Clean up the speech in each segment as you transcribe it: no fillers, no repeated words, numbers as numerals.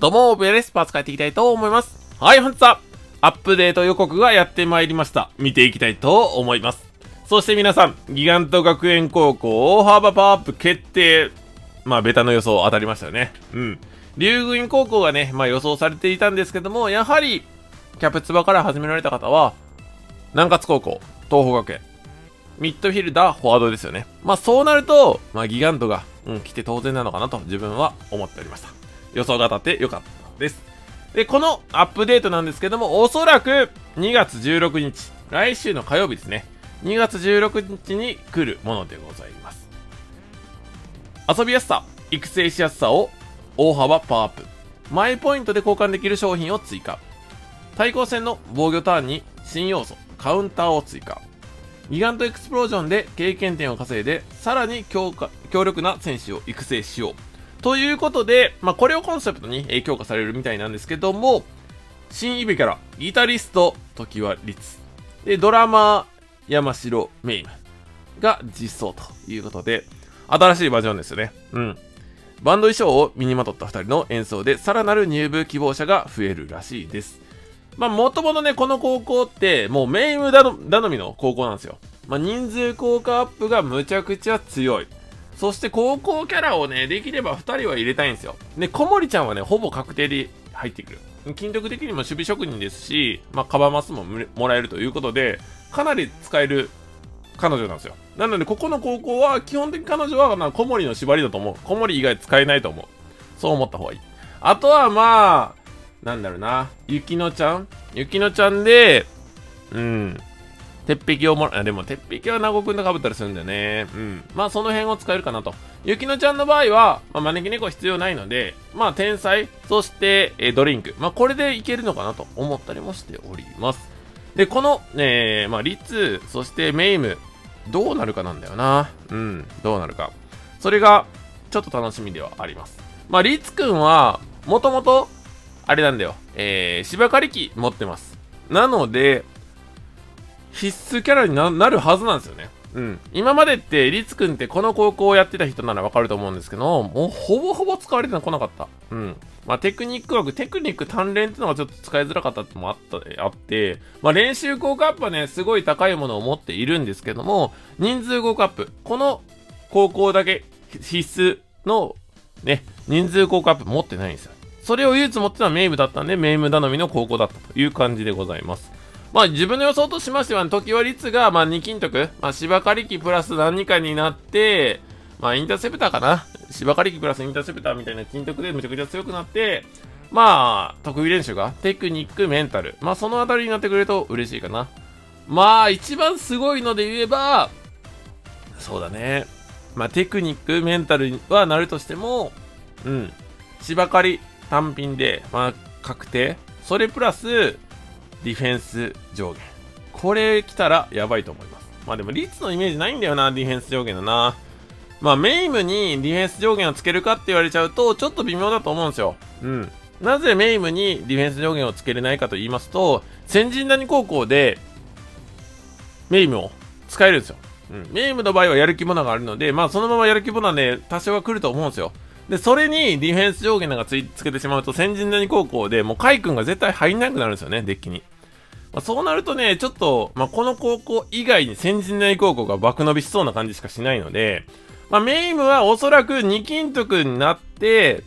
どうも、ベレスパーツ変えていきたいと思います。はい、本日はアップデート予告がやってまいりました。見ていきたいと思います。そして皆さん、ギガント学園高校大幅パワーアップ決定。まあ、ベタの予想当たりましたよね。うん。龍宮院高校がね、まあ予想されていたんですけども、やはり、キャプツバから始められた方は、南葛高校、東邦学園、ミッドフィルダー、フォワードですよね。まあそうなると、まあギガントが、来て当然なのかなと自分は思っておりました。予想が当たってよかったです。で、このアップデートなんですけども、おそらく2月16日、来週の火曜日ですね。2月16日に来るものでございます。遊びやすさ、育成しやすさを大幅パワーアップ。マイポイントで交換できる商品を追加。対抗戦の防御ターンに新要素、カウンターを追加。ギガントエクスプロージョンで経験点を稼いで、さらに強力な選手を育成しよう。ということで、まあ、これをコンセプトに強化されるみたいなんですけども、新イベキャラ、ギタリスト、常盤律。で、ドラマー、山城メイムが実装ということで、新しいバージョンですよね。うん。バンド衣装を身にまとった2人の演奏で、さらなる入部希望者が増えるらしいです。まあ、もともとね、この高校って、もうメイム頼みの高校なんですよ。まあ、人数効果アップがむちゃくちゃ強い。そして高校キャラをね、できれば2人は入れたいんですよ。で、小森ちゃんはね、ほぼ確定で入ってくる。筋力的にも守備職人ですし、まあ、カバーマスももらえるということで、かなり使える彼女なんですよ。なので、ここの高校は、基本的に彼女は小森の縛りだと思う。小森以外使えないと思う。そう思った方がいい。あとはまあ、なんだろうな、ゆきのちゃんで、鉄壁をもら、でも鉄壁は名護くんと被ったりするんだよね。うん。まあその辺を使えるかなと。ゆきのちゃんの場合は、まあ、招き猫必要ないので、まあ天才、そしてドリンク。まあこれでいけるのかなと思ったりもしております。で、この、まあリツ、そしてメイム、どうなるかなんだよな。うん、どうなるか。それが、ちょっと楽しみではあります。まあリツくんは、もともと、あれなんだよ。芝刈り機持ってます。なので、必須キャラになるはずなんですよね。うん。今までって、リツくんってこの高校をやってた人ならわかると思うんですけど、もうほぼほぼ使われてこなかった。うん。まあ、テクニック鍛錬ってのがちょっと使いづらかったってのもあって、まあ、練習効果アップはね、すごい高いものを持っているんですけども、人数効果アップ。この高校だけ必須の、ね、人数効果アップ持ってないんですよ。それを唯一持ってたのはメイムだったんで、メイム頼みの高校だったという感じでございます。まあ自分の予想としましては、常盤律が、まあ2金徳、まあ芝刈り機プラス何かになって、まあインターセプターかな。芝刈り機プラスインターセプターみたいな金徳でめちゃくちゃ強くなって、まあ、得意練習が、テクニック、メンタル。まあそのあたりになってくれると嬉しいかな。まあ一番すごいので言えば、そうだね。まあテクニック、メンタルはなるとしても、うん。芝刈り単品で、まあ確定。それプラス、ディフェンス上限。これ来たらやばいと思います。まあでも、リツのイメージないんだよな、ディフェンス上限だな。まあ、メイムにディフェンス上限をつけるかって言われちゃうと、ちょっと微妙だと思うんですよ。うん。なぜメイムにディフェンス上限をつけれないかと言いますと、先人谷高校で、メイムを使えるんですよ。うん。メイムの場合はやる気ボナがあるので、まあそのままやる気ボナで多少は来ると思うんですよ。で、それにディフェンス上限なんかつけてしまうと、先人谷高校でもうカイ君が絶対入んなくなるんですよね、デッキに。まあ、そうなるとね、ちょっと、まあ、この高校以外に先人谷高校が爆伸びしそうな感じしかしないので、まあ、メイムはおそらく二金徳になって、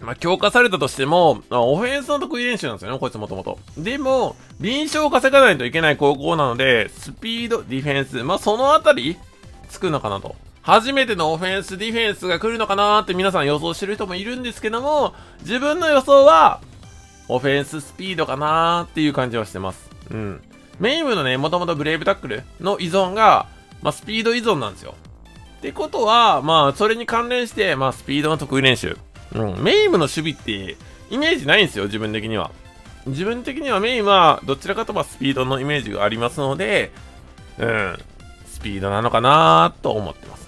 まあ、強化されたとしても、まあ、オフェンスの得意練習なんですよね、こいつもともと。でも、臨床を稼がないといけない高校なので、スピード、ディフェンス、まあ、そのあたり、つくのかなと。初めてのオフェンス、ディフェンスが来るのかなーって皆さん予想してる人もいるんですけども、自分の予想は、オフェンススピードかなーっていう感じはしてます。うん。メイムのね、もともとブレイブタックルの依存が、まあ、スピード依存なんですよ。ってことは、まあ、それに関連して、まあ、スピードの得意練習。うん。メイムの守備って、イメージないんですよ、自分的には。自分的にはメイムは、どちらかといえばスピードのイメージがありますので、うん。スピードなのかなーと思ってます。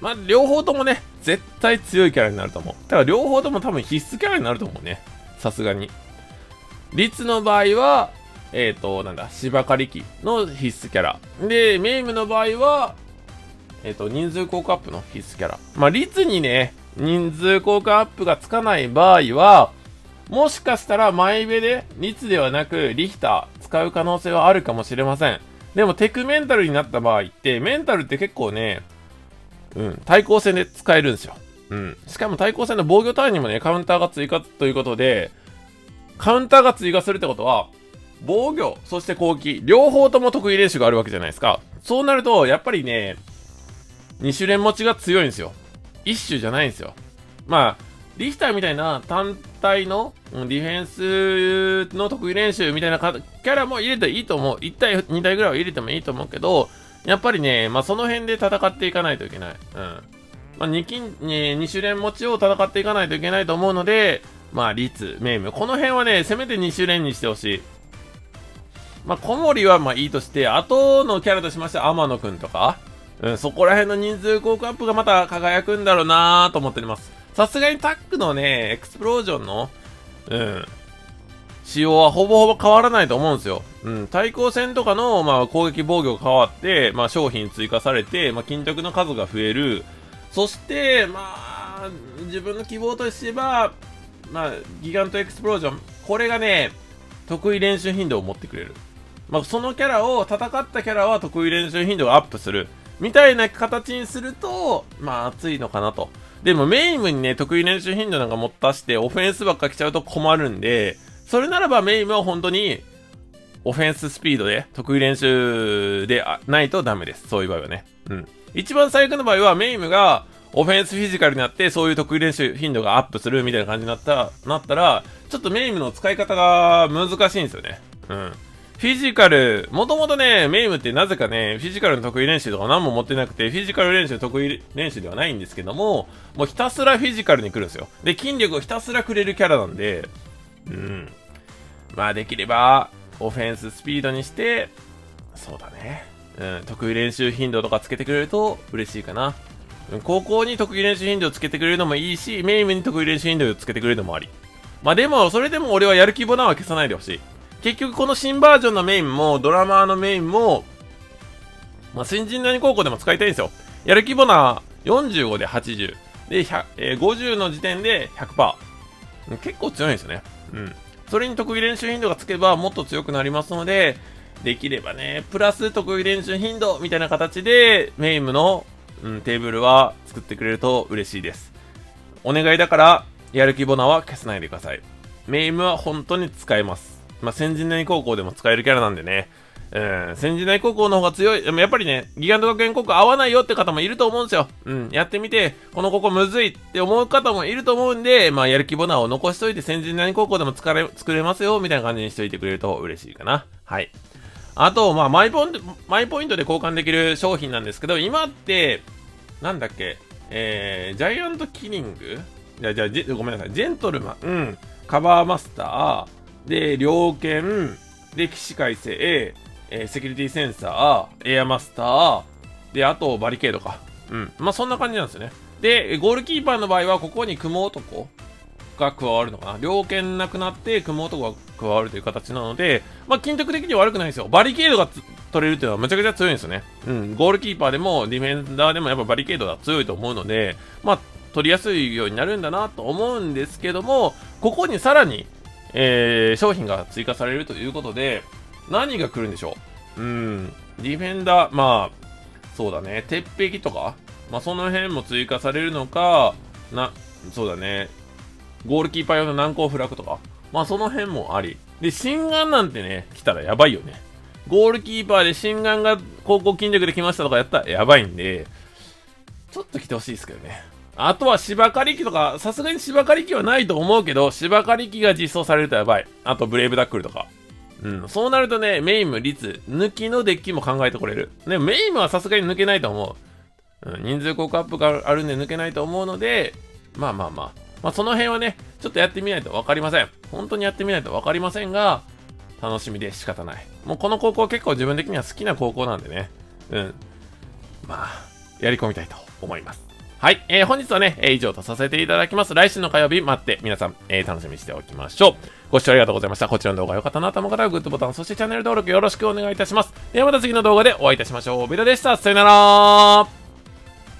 まあ、両方ともね、絶対強いキャラになると思う。だから両方とも多分必須キャラになると思うね。さすがに。リツの場合は、芝刈り機の必須キャラ。で、メイムの場合は、人数効果アップの必須キャラ。まあ、リツにね、人数効果アップがつかない場合は、もしかしたら前上で率ではなくリヒター使う可能性はあるかもしれません。でもテクメンタルになった場合って、メンタルって結構ね、対抗戦で使えるんですよ。しかも対抗戦の防御ターンにもね、カウンターが追加ということで、カウンターが追加するってことは、防御、そして攻撃、両方とも得意練習があるわけじゃないですか。そうなると、やっぱりね、2種連持ちが強いんですよ。1種じゃないんですよ。まあ、リヒターみたいな単体のディフェンスの得意練習みたいなキャラも入れていいと思う。1体、2体ぐらいは入れてもいいと思うけど、やっぱりね、まあその辺で戦っていかないといけない。まあ、2種連持ちを戦っていかないといけないと思うので、まあ、律、メイム。この辺はね、せめて2種連にしてほしい。まあ、小森はまあいいとして、後のキャラとしましては天野くんとか、そこら辺の人数効果アップがまた輝くんだろうなぁと思っております。さすがにタックのね、エクスプロージョンの、仕様はほぼほぼ変わらないと思うんですよ。対抗戦とかの、まあ、攻撃防御が変わって、まあ、商品追加されて、まあ、金額の数が増える。そして、まあ、自分の希望としては、まあ、ギガントエクスプロージョン。これがね、得意練習頻度を持ってくれる。まあ、そのキャラを、戦ったキャラは得意練習頻度がアップする。みたいな形にすると、まあ、熱いのかなと。でも、メイムにね、得意練習頻度なんか持たして、オフェンスばっか来ちゃうと困るんで、それならばメイムは本当に、オフェンススピードで、得意練習でないとダメです。そういう場合はね。一番最悪の場合は、メイムが、オフェンスフィジカルになって、そういう得意練習頻度がアップするみたいな感じになったら、ちょっとメイムの使い方が難しいんですよね。フィジカル、もともとね、メイムってなぜかね、フィジカルの得意練習とか何も持ってなくて、フィジカル練習得意練習ではないんですけども、もうひたすらフィジカルに来るんですよ。で、筋力をひたすらくれるキャラなんで、まあできれば、オフェンススピードにして、そうだね。得意練習頻度とかつけてくれると嬉しいかな。高校に得意練習頻度をつけてくれるのもいいし、メイムに得意練習頻度をつけてくれるのもあり。まあでも、それでも俺はやる気ボナーは消さないでほしい。結局この新バージョンのメインも、ドラマーのメインも、まあ、新人何高校でも使いたいんですよ。やる気ボナー45で80。で、50の時点で 100%。結構強いんですよね。それに得意練習頻度がつけばもっと強くなりますので、できればね、プラス得意練習頻度みたいな形で、メイムの、テーブルは作ってくれると嬉しいです。お願いだから、やる気ボナは消さないでください。メイムは本当に使えます。まあ、先陣内高校でも使えるキャラなんでね。先陣内高校の方が強い。でもやっぱりね、ギガント学園高校合わないよって方もいると思うんですよ。やってみて、この高校むずいって思う方もいると思うんで、まあ、やる気ボナを残しといて、先陣内高校でも作れますよ、みたいな感じにしといてくれると嬉しいかな。はい。あと、まあ、マイポイントで交換できる商品なんですけど、今って、なんだっけ、ジャイアントキリングじゃあ、ごめんなさい、ジェントルマン、カバーマスター、で、猟犬、で、騎士改正、セキュリティセンサー、エアマスター、で、あと、バリケードか。まあ、そんな感じなんですよね。で、ゴールキーパーの場合は、ここに雲男が加わるのかな。猟犬なくなって、雲男が加わるという形なので、まあ、筋力的には悪くないんですよ。バリケードが取れるというのはむちゃくちゃ強いんですよね。ゴールキーパーでもディフェンダーでもやっぱバリケードが強いと思うので、まあ、取りやすいようになるんだなと思うんですけども、ここにさらに、商品が追加されるということで、何が来るんでしょう。ディフェンダー、まあ、そうだね、鉄壁とか、まあ、その辺も追加されるのか、そうだね、ゴールキーパー用の難攻不落とか、まあその辺もあり。で、新眼なんてね、来たらやばいよね。ゴールキーパーで新眼が高校筋力で来ましたとかやったらやばいんで、ちょっと来てほしいですけどね。あとは芝刈り機とか、さすがに芝刈り機はないと思うけど、芝刈り機が実装されるとやばい。あとブレイブダックルとか。そうなるとね、メイム、率、抜きのデッキも考えてこれる。で、メイムはさすがに抜けないと思う。人数効果アップがあるんで抜けないと思うので、まあその辺はね、ちょっとやってみないとわかりません。本当にやってみないとわかりませんが、楽しみで仕方ない。もうこの高校結構自分的には好きな高校なんでね。まあ、やり込みたいと思います。はい。本日はね、以上とさせていただきます。来週の火曜日待って皆さん、楽しみにしておきましょう。ご視聴ありがとうございました。こちらの動画良かったなと思う方はグッドボタン、そしてチャンネル登録よろしくお願いいたします。ではまた次の動画でお会いいたしましょう。ビラでした。さよなら。